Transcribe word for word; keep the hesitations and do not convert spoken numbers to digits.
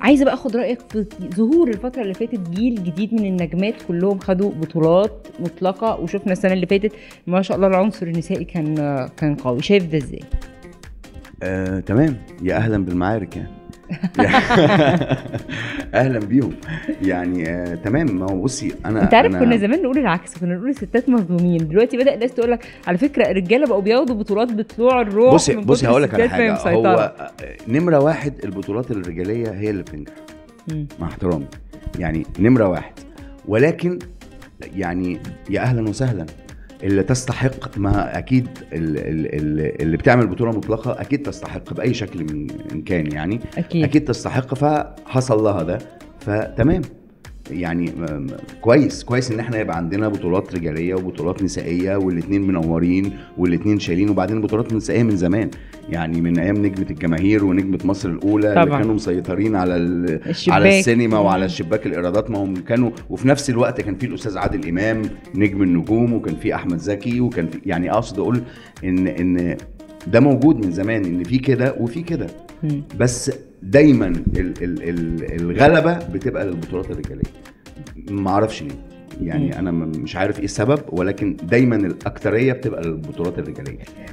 عايزه بقى اخد رايك في ظهور الفتره اللي فاتت جيل جديد من النجمات، كلهم خدوا بطولات مطلقه، وشفنا السنه اللي فاتت ما شاء الله العنصر النسائي كان كان قوي. شايف ده ازاي؟ آه، تمام. يا اهلا بالمعارك يعني اهلا بيهم يعني. آه، تمام. ما هو بصي انا انت عارف أنا... كنا زمان نقول العكس، كنا نقول الستات مظلومين، دلوقتي بدا الناس تقول لك على فكره الرجاله بقوا بياخدوا بطولات بطلوع الروح. بصي بصي هقول لك على حاجه، هو نمره واحد البطولات الرجاليه هي اللي بتنجح مع احترامي، يعني نمره واحد، ولكن يعني يا اهلا وسهلا اللي تستحق. ما اكيد اللي بتعمل بطوله مطلقه اكيد تستحق باي شكل من ان كان، يعني اكيد, أكيد تستحق، فحصل لها ده، فتمام يعني. كويس كويس ان احنا يبقى عندنا بطولات رجاليه وبطولات نسائيه، والاثنين منورين والاثنين شايلين. وبعدين بطولات نسائيه من زمان، يعني من ايام نجمه الجماهير ونجمه مصر الاولى طبعا. اللي كانوا مسيطرين على الشباك. على السينما وعلى شباك الايرادات، ما هم كانوا. وفي نفس الوقت كان في الاستاذ عادل امام نجم النجوم، وكان في احمد زكي، وكان في، يعني اقصد اقول ان ان ده موجود من زمان، ان في كده وفي كده، بس دايما ال ال ال الغلبه بتبقى للبطولات الرجاليه. ما اعرفش ليه يعني، انا مش عارف ايه السبب، ولكن دايما الاكثريه بتبقى للبطولات الرجاليه.